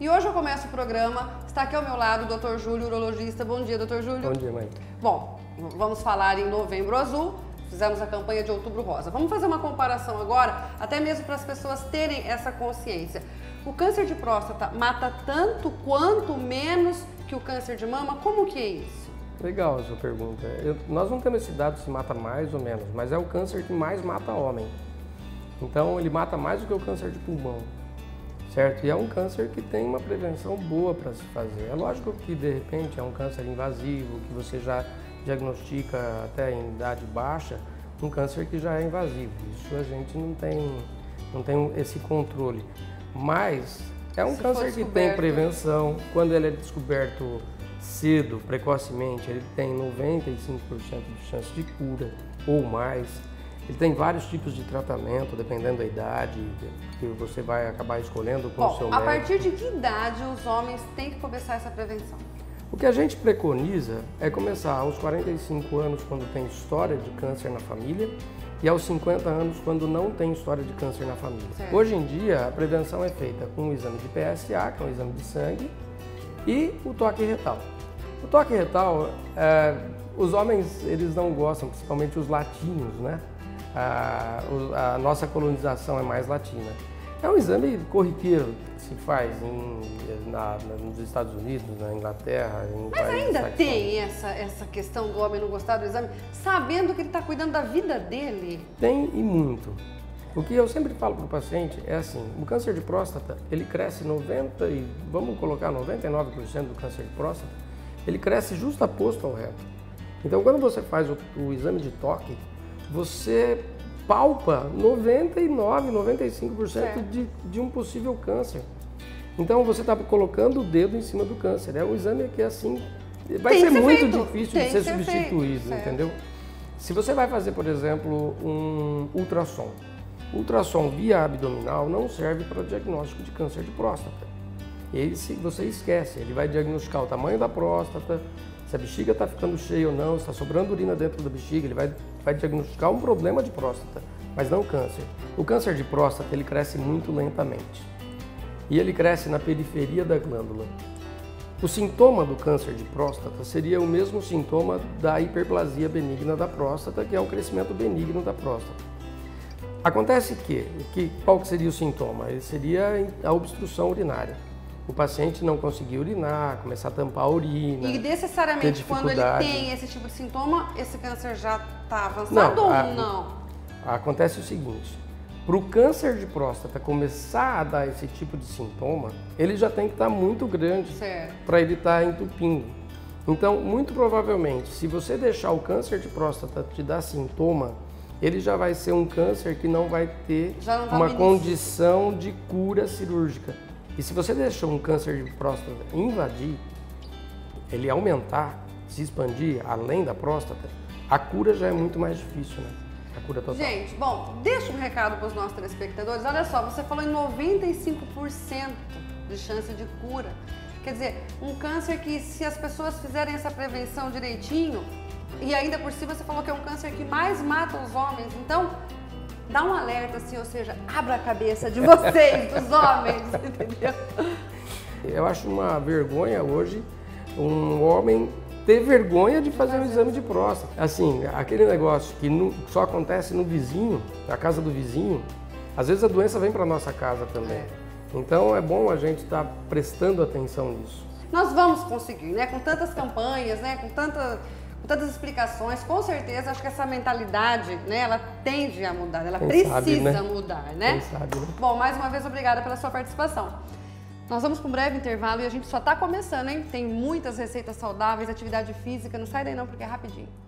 E hoje eu começo o programa, está aqui ao meu lado o Dr. Júlio, urologista. Bom dia, Dr. Júlio. Bom dia, mãe. Bom, vamos falar em Novembro Azul, fizemos a campanha de Outubro Rosa. Vamos fazer uma comparação agora, até mesmo para as pessoas terem essa consciência. O câncer de próstata mata tanto quanto menos que o câncer de mama? Como que é isso? Legal essa pergunta. Nós não temos esse dado se mata mais ou menos, mas é o câncer que mais mata homem. Então ele mata mais do que o câncer de pulmão. Certo? E é um câncer que tem uma prevenção boa para se fazer. É lógico que, de repente, é um câncer invasivo, que você já diagnostica até em idade baixa, um câncer que já é invasivo. Isso a gente não tem esse controle. Mas é um câncer que tem prevenção. Quando ele é descoberto cedo, precocemente, ele tem 95% de chance de cura ou mais. Ele tem vários tipos de tratamento, dependendo da idade que você vai acabar escolhendo com o seu médico. A partir de que idade os homens têm que começar essa prevenção? O que a gente preconiza é começar aos 45 anos quando tem história de câncer na família e aos 50 anos quando não tem história de câncer na família. Certo. Hoje em dia a prevenção é feita com o exame de PSA, que é um exame de sangue, e o toque retal. O toque retal, os homens eles não gostam, principalmente os latinos, né? A nossa colonização é mais latina. É um exame corriqueiro que se faz nos Estados Unidos, na Inglaterra. Mas ainda tem essa questão do homem não gostar do exame, sabendo que ele está cuidando da vida dele? Tem e muito. O que eu sempre falo para o paciente é assim, o câncer de próstata, ele cresce vamos colocar 99% do câncer de próstata, ele cresce justo aposto ao reto. Então quando você faz o exame de toque, você palpa 99, 95% de um possível câncer. Então você está colocando o dedo em cima do câncer. É um exame que assim vai ser muito difícil de ser substituído, entendeu? Se você vai fazer, por exemplo, um ultrassom. Ultrassom via abdominal não serve para o diagnóstico de câncer de próstata. Esse você esquece, ele vai diagnosticar o tamanho da próstata, se a bexiga está ficando cheia ou não, se está sobrando urina dentro da bexiga, ele vai diagnosticar um problema de próstata, mas não câncer. O câncer de próstata, ele cresce muito lentamente e ele cresce na periferia da glândula. O sintoma do câncer de próstata seria o mesmo sintoma da hiperplasia benigna da próstata, que é o crescimento benigno da próstata. Acontece que qual que seria o sintoma? Ele seria a obstrução urinária. O paciente não conseguir urinar, começar a tampar a urina. E necessariamente quando ele tem esse tipo de sintoma, esse câncer já está avançado ou não? Acontece o seguinte, para o câncer de próstata começar a dar esse tipo de sintoma, ele já tem que estar muito grande para ele estar entupindo. Então, muito provavelmente, se você deixar o câncer de próstata te dar sintoma, ele já vai ser um câncer que não vai ter uma condição de cura cirúrgica. E se você deixar um câncer de próstata invadir, ele aumentar, se expandir além da próstata, a cura já é muito mais difícil, né? A cura total. Gente, bom, deixa um recado para os nossos telespectadores. Olha só, você falou em 95% de chance de cura. Quer dizer, um câncer que se as pessoas fizerem essa prevenção direitinho, e ainda por cima você falou que é um câncer que mais mata os homens, então... Dá um alerta, assim, ou seja, abra a cabeça de vocês, dos homens, entendeu? Eu acho uma vergonha hoje um homem ter vergonha de fazer um exame de próstata. Assim, aquele negócio que só acontece no vizinho, na casa do vizinho, às vezes a doença vem para nossa casa também. É. Então é bom a gente estar prestando atenção nisso. Nós vamos conseguir, né? Com tantas campanhas, né? Com tantas explicações, com certeza, acho que essa mentalidade, né, ela tende a mudar, ela precisa mudar, né? Quem sabe, né? Bom, mais uma vez, obrigada pela sua participação. Nós vamos para um breve intervalo e a gente só está começando, hein? Tem muitas receitas saudáveis, atividade física, não sai daí não, porque é rapidinho.